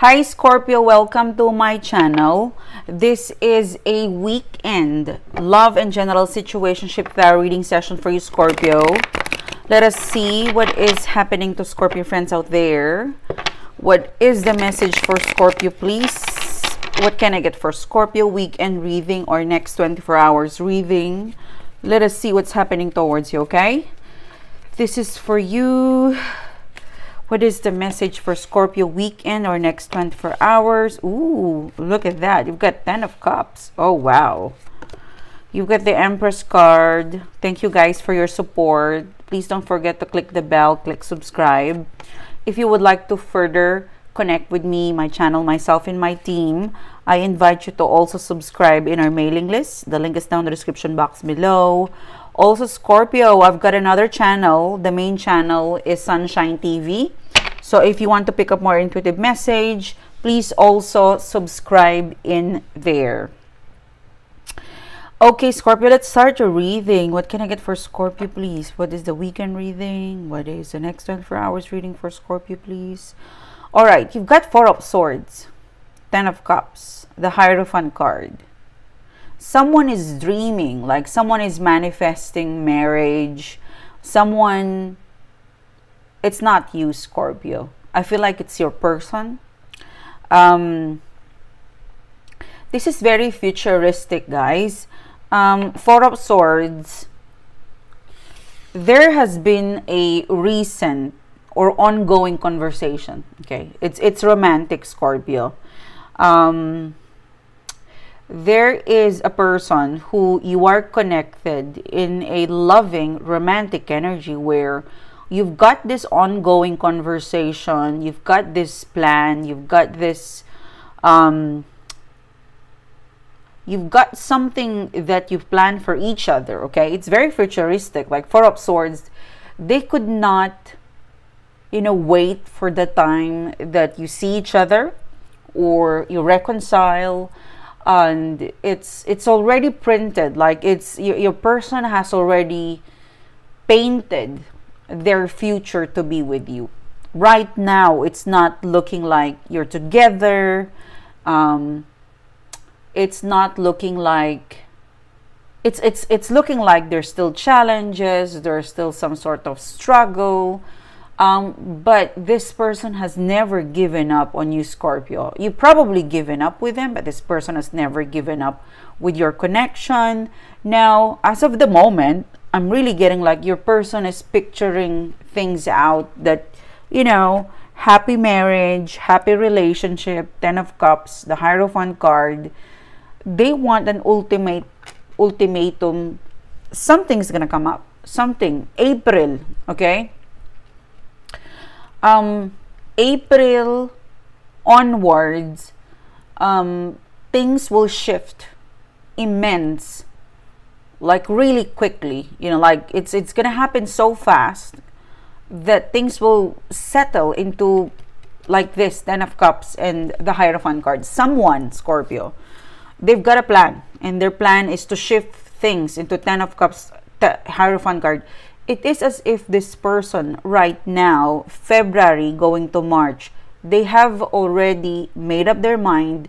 Hi Scorpio, welcome to my channel. This is a weekend love and general situationship tarot reading session for you, Scorpio. Let us see what is happening to Scorpio friends out there. What is the message for Scorpio, please? What can I get for Scorpio weekend reading or next 24 hours reading? Let us see what's happening towards you, okay? This is for you. What is the message for Scorpio weekend or next 24 hours? Ooh, look at that. You've got 10 of cups. Oh, wow. You've got the Empress card. Thank you guys for your support. Please don't forget to click the bell, click subscribe. If you would like to further connect with me, my channel, myself, and my team, I invite you to also subscribe in our mailing list. The link is down in the description box below. Also, Scorpio, I've got another channel. The main channel is Sunshine TV. So if you want to pick up more intuitive message, please also subscribe in there. Okay, Scorpio, let's start your reading. What can I get for Scorpio, please? What is the weekend reading? What is the next 24 hours reading for Scorpio, please? All right, you've got 4 of Swords, 10 of Cups, the Hierophant card. Someone is dreaming, like someone is manifesting marriage. Someone, it's not you, Scorpio. I feel like it's your person. This is very futuristic, guys. 4 of Swords. There has been a recent or ongoing conversation. Okay, it's romantic, Scorpio. There is a person who you are connected in a loving romantic energy where you've got this ongoing conversation, you've got this plan, you've got this you've got something that you've planned for each other. Okay, it's very futuristic. Like 4 of Swords, they could not, you know, wait for the time that you see each other or you reconcile, and it's already printed. Like it's your person has already painted their future to be with you. Right now it's not looking like you're together. It's not looking like it's looking like there's still challenges, there's still some sort of struggle. But this person has never given up on you, Scorpio. You've probably given up with them, but this person has never given up with your connection. Now, as of the moment, I'm really getting like your person is picturing things out that, you know, happy marriage, happy relationship, 10 of Cups, the Hierophant card. They want an ultimatum. Something's gonna come up. Something. April, okay? April onwards, things will shift immense, like really quickly, you know, like it's gonna happen so fast that things will settle into like this, 10 of Cups and the Hierophant card. Someone, Scorpio, they've got a plan, and their plan is to shift things into 10 of Cups, Hierophant card. It is as if this person right now, February going to March, they have already made up their mind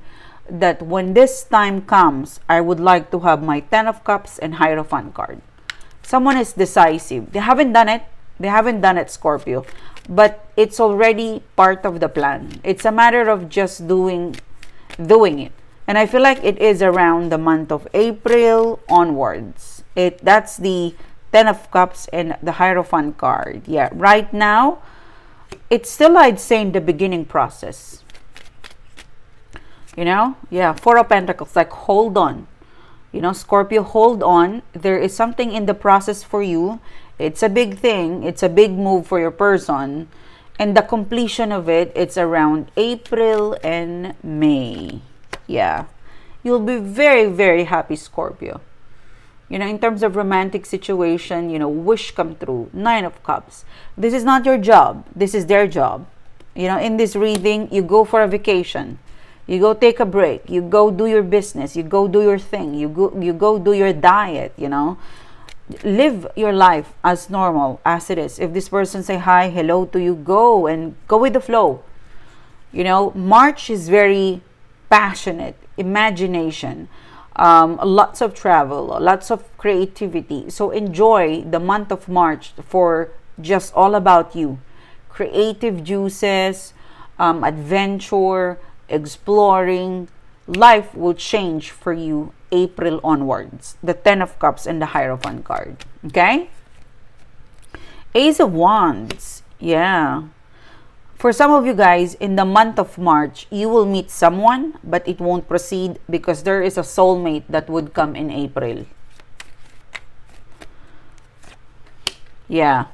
that when this time comes, I would like to have my 10 of Cups and Hierophant card. Someone is decisive. They haven't done it. They haven't done it, Scorpio. But it's already part of the plan. It's a matter of just doing it. And I feel like it is around the month of April onwards. That's the 10 of Cups and the Hierophant card. Yeah, right now, it's still, I'd say, in the beginning process. You know? Yeah, 4 of Pentacles. Like, hold on. You know, Scorpio, hold on. There is something in the process for you. It's a big thing. It's a big move for your person. And the completion of it, it's around April and May. Yeah. You'll be very, very happy, Scorpio. You know, in terms of romantic situation, you know, wish come true. 9 of Cups. This is not your job. This is their job. You know, in this reading, you go for a vacation. You go take a break. You go do your business. You go do your thing. You go do your diet, you know. Live your life as normal, as it is. If this person say hi, hello to you, go and go with the flow. You know, March is very passionate, imagination, lots of travel, lots of creativity. So enjoy the month of March for just all about you. Creative juices, adventure, exploring. Life will change for you April onwards. The 10 of Cups and the Hierophant card. Okay? Ace of Wands. Yeah. For some of you guys, in the month of March, you will meet someone, but it won't proceed because there is a soulmate that would come in April. Yeah.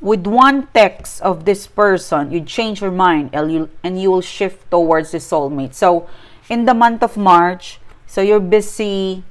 With one text of this person, you change your mind and you will shift towards the soulmate. So, in the month of March, so you're busy,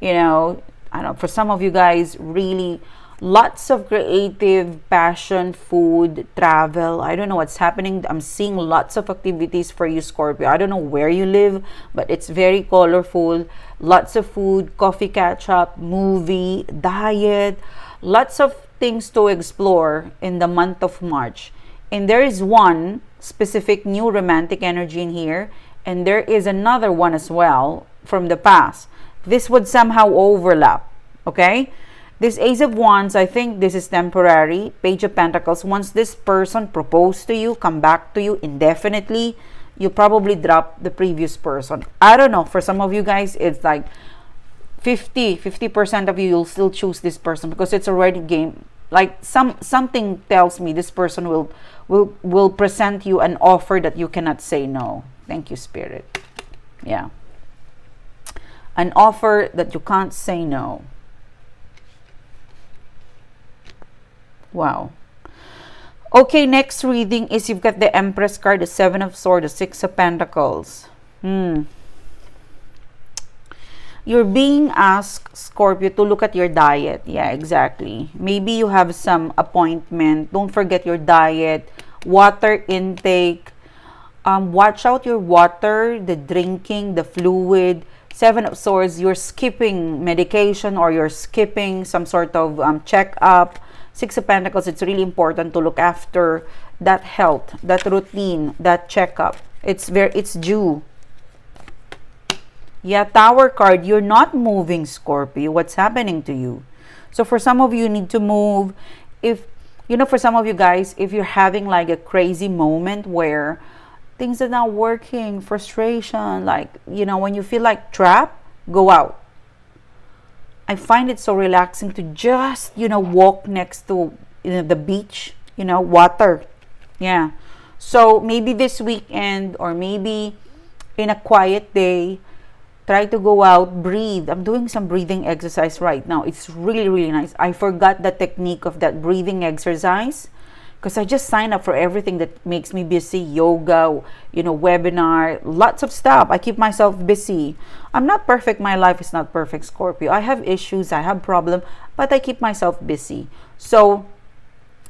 you know, I don't know, for some of you guys, really lots of creative passion, food, travel. I don't know what's happening. I'm seeing lots of activities for you, Scorpio. I don't know where you live, but it's very colorful. Lots of food, coffee catch-up, movie, diet, lots of things to explore in the month of March. And there is one specific new romantic energy in here, and there is another one as well from the past. This would somehow overlap. Okay, this Ace of Wands, I think this is temporary. Page of Pentacles, once this person proposed to you, come back to you indefinitely, you probably drop the previous person. I don't know, for some of you guys, it's like 50% of you will still choose this person because it's already game. Like something tells me this person will present you an offer that you cannot say no. Thank you, Spirit. Yeah, an offer that you can't say no. Wow. Okay, next reading is you've got the Empress card, the Seven of Swords, the Six of Pentacles. You're being asked, Scorpio, to look at your diet. Yeah, exactly. Maybe you have some appointment. Don't forget your diet, water intake. Watch out your water, the drinking, the fluid. Seven of Swords, you're skipping medication or you're skipping some sort of checkup. Six of Pentacles, it's really important to look after that health, that routine, that checkup. It's due. Yeah, Tower card, you're not moving, Scorpio. What's happening to you? So for some of you, need to move. If, you know, for some of you guys, if you're having like a crazy moment where things are not working, frustration, like, you know, when you feel like trapped, go out. I find it so relaxing to just, you know, walk next to, you know, the beach, you know, water. Yeah. So maybe this weekend or maybe in a quiet day, try to go out, breathe. I'm doing some breathing exercise right now. It's really, really nice. I forgot the technique of that breathing exercise because I just signed up for everything that makes me busy. Yoga, you know, webinar, lots of stuff. I keep myself busy. I'm not perfect. My life is not perfect, Scorpio. I have issues. I have problems, but I keep myself busy. So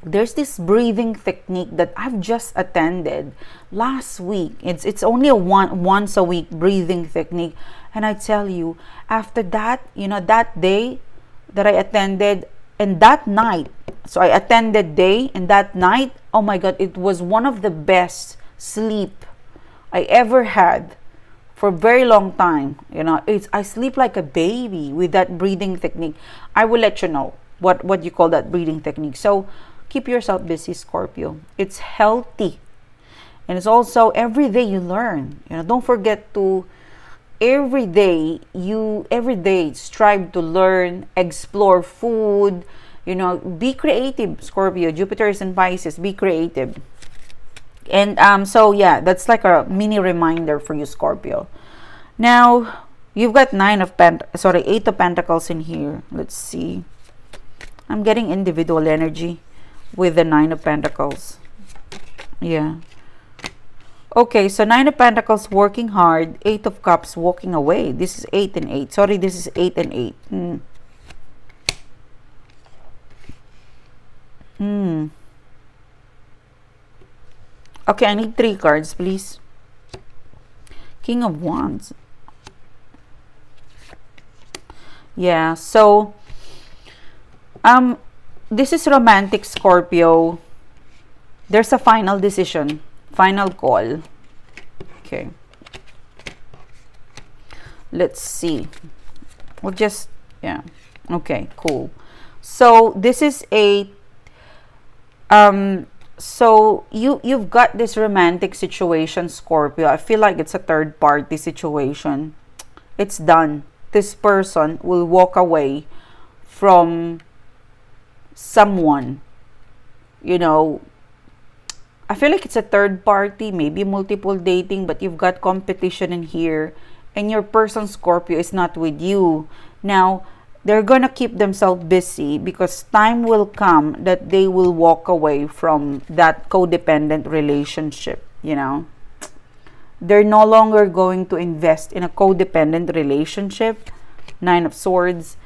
there's this breathing technique that I've just attended last week. It's only a once a week breathing technique, and I tell you, after that, you know, that day that I attended and that night, so I attended day and that night, oh my God, it was one of the best sleep I ever had for a very long time. You know, I sleep like a baby with that breathing technique. I will let you know what you call that breathing technique. So keep yourself busy, Scorpio. It's healthy, and it's also every day you learn. You know, don't forget to every day strive to learn, explore food. You know, be creative, Scorpio. Jupiter is in Pisces. Be creative, and so yeah, that's like a mini reminder for you, Scorpio. Now you've got Eight of Pentacles in here. Let's see. I'm getting individual energy with the Nine of Pentacles. Yeah. Okay, so Nine of Pentacles, working hard. Eight of Cups, walking away. This is 8 and 8. Sorry, this is 8 and 8. Okay, I need 3 cards, please. King of Wands. Yeah, so this is romantic, Scorpio. There's a final decision, final call. Okay, let's see. We'll just, yeah, okay, cool. So this is a so you've got this romantic situation, Scorpio. I feel like it's a third party situation. It's done. This person will walk away from someone. You know, I feel like it's a third party, maybe multiple dating, but you've got competition in here, and your person, Scorpio, is not with you. Now, they're gonna keep themselves busy because time will come that they will walk away from that codependent relationship, you know. They're no longer going to invest in a codependent relationship. Nine of Swords.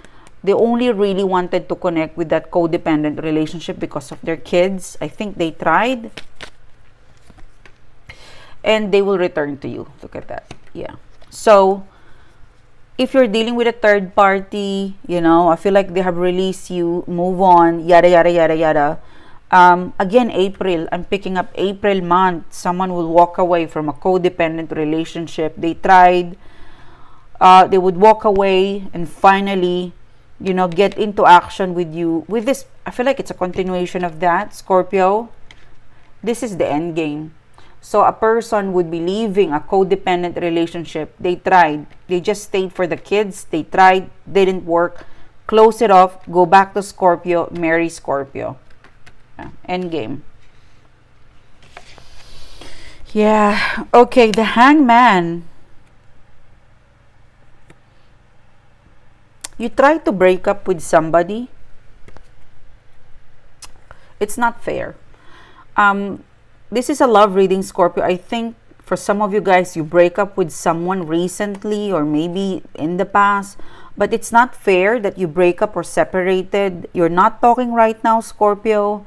They only really wanted to connect with that codependent relationship because of their kids. I think they tried. And they will return to you. Look at that. Yeah. So, if you're dealing with a third party, you know, I feel like they have released you, move on, yada, yada, yada, yada. Again, April. I'm picking up April month. Someone will walk away from a codependent relationship. They tried. They would walk away and finally, you know, get into action with you. With this, I feel like it's a continuation of that, Scorpio. This is the end game. So a person would be leaving a codependent relationship. They tried. They just stayed for the kids. They tried. They didn't work. Close it off. Go back to Scorpio. Marry Scorpio. Yeah. End game. Yeah. Okay, the Hangman. You try to break up with somebody. It's not fair. This is a love reading, Scorpio. I think for some of you guys, you break up with someone recently or maybe in the past. But it's not fair that you break up or separated. You're not talking right now, Scorpio.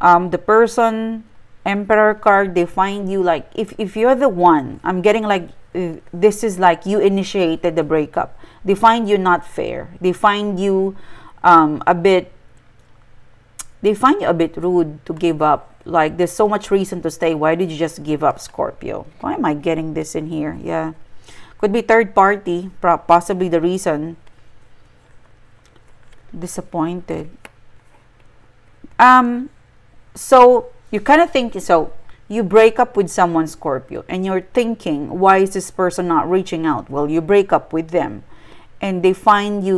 The person, Emperor card, they find you like, if you're the one, I'm getting like, this is like you initiated the breakup. They find you not fair. They find you a bit rude to give up. Like there's so much reason to stay. Why did you just give up, Scorpio? Why am I getting this in here? Yeah, could be third party, possibly the reason. Disappointed. So you kind of think so. You break up with someone, Scorpio, and you're thinking, why is this person not reaching out? Well, you break up with them and they find that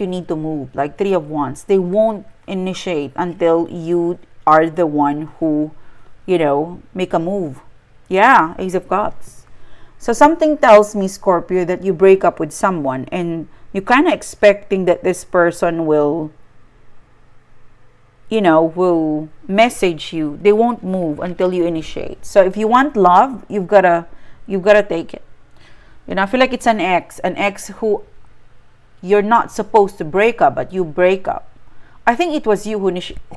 you need to move, like Three of Wands. They won't initiate until you are the one who, you know, make a move. Yeah, Ace of Cups. So something tells me, Scorpio, that you break up with someone and you're kind of expecting that this person will, you know, will message you. They won't move until you initiate. So if you want love, you've gotta take it. You know, I feel like it's an ex who you're not supposed to break up, but you break up. I think it was you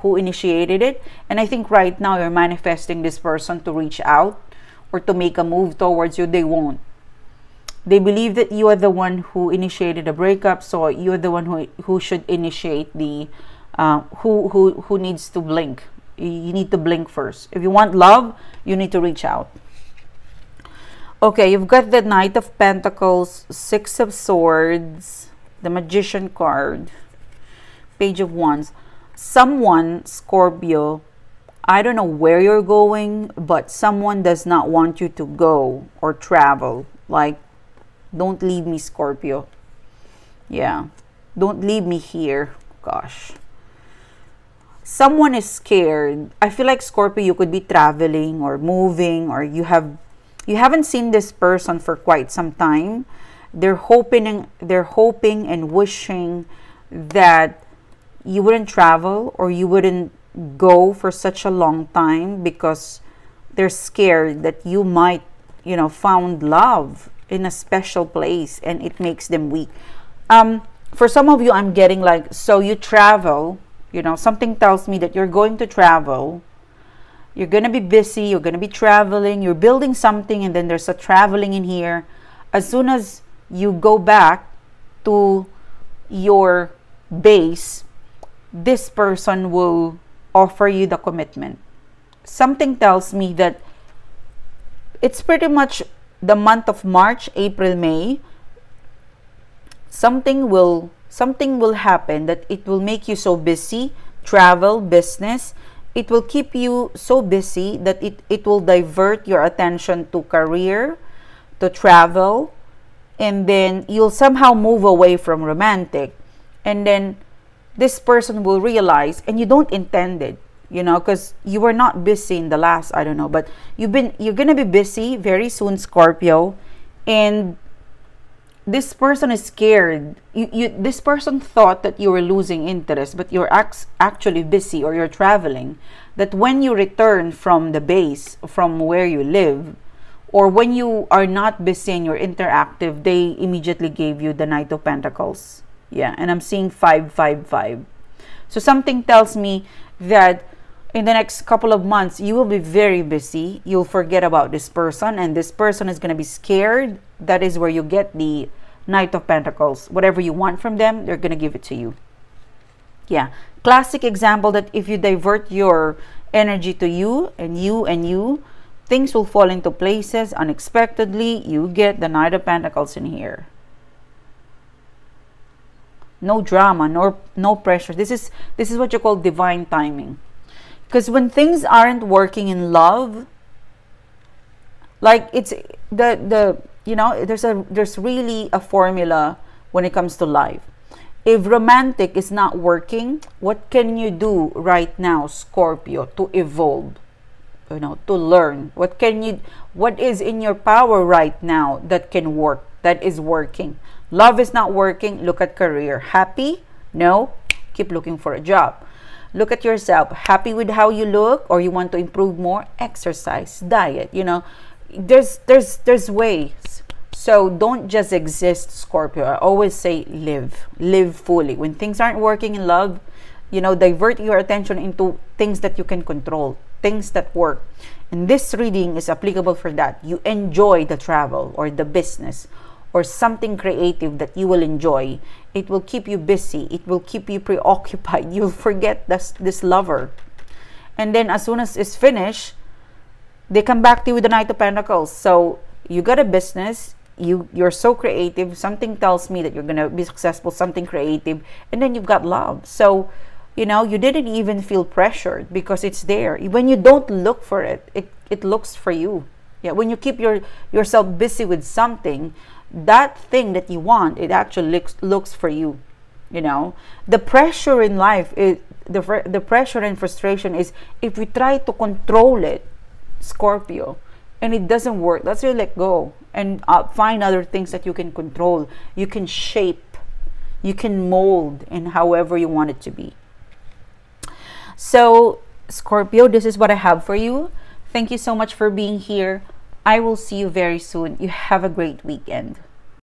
who initiated it, and I think right now you're manifesting this person to reach out or to make a move towards you. They won't. They believe that you are the one who initiated a breakup, so you're the one who should initiate the. Who needs to blink? You need to blink first. If you want love, you need to reach out. Okay, you've got the Knight of Pentacles, Six of Swords, the Magician card, Page of Wands. Someone, Scorpio, I don't know where you're going, but someone does not want you to go or travel. Like, don't leave me, Scorpio. Yeah, don't leave me here. Gosh. Someone is scared. I feel like, Scorpio, you could be traveling or moving, or you haven't seen this person for quite some time. They're hoping and wishing that you wouldn't travel or you wouldn't go for such a long time because they're scared that you might, you know, found love in a special place and it makes them weak. For some of you, I'm getting like, so you travel. You know, something tells me that you're going to travel. You're going to be busy. You're going to be traveling. You're building something, and then there's a traveling in here. As soon as you go back to your base, this person will offer you the commitment. something tells me that it's pretty much the month of March, April, May. Something will happen that it will make you so busy. Travel, business, it will keep you so busy that it will divert your attention to career, to travel, and then you'll somehow move away from romantic. And then this person will realize, and you don't intend it, you know, because you were not busy in the last, I don't know, but you're gonna be busy very soon, Scorpio. And this person is scared. This person thought that you were losing interest, but you're actually busy, or you're traveling, that when you return from the base, from where you live, or when you are not busy and you're interactive, they immediately gave you the Knight of Pentacles. Yeah, and I'm seeing 555. So something tells me that in the next couple of months, you will be very busy. You'll forget about this person, and this person is going to be scared. That is where you get the Knight of Pentacles. Whatever you want from them, they're going to give it to you. Yeah. Classic example that if you divert your energy to you and you and you, things will fall into places unexpectedly. You get the Knight of Pentacles in here. No drama, no pressure. This is what you call divine timing. Because when things aren't working in love, like it's the you know, there's really a formula when it comes to life. If romantic is not working, what can you do right now, Scorpio, to evolve, you know, to learn? What is in your power right now that can work, that is working? Love is not working, look at career. Happy? No, keep looking for a job. Look at yourself. Happy with how you look, or you want to improve more? Exercise, diet, you know, there's ways. So don't just exist, Scorpio. I always say live fully. When things aren't working in love, you know, divert your attention into things that you can control, things that work. And this reading is applicable for that. You enjoy the travel or the business or something creative that you will enjoy. It will keep you busy. It will keep you preoccupied. You'll forget this lover. And then as soon as it's finished, they come back to you with the Knight of Pentacles. So you got a business. You're so creative. Something tells me that you're going to be successful, something creative. And then you've got love. So, you know, you didn't even feel pressured because it's there. When you don't look for it, it looks for you. Yeah, when you keep yourself busy with something, that thing that you want, it actually looks for you. You know, the pressure in life is the pressure and frustration is if we try to control it, Scorpio, and it doesn't work, that's where you let go and find other things that you can control, you can shape, you can mold in however you want it to be. So Scorpio, this is what I have for you. Thank you so much for being here. I will see you very soon. You have a great weekend.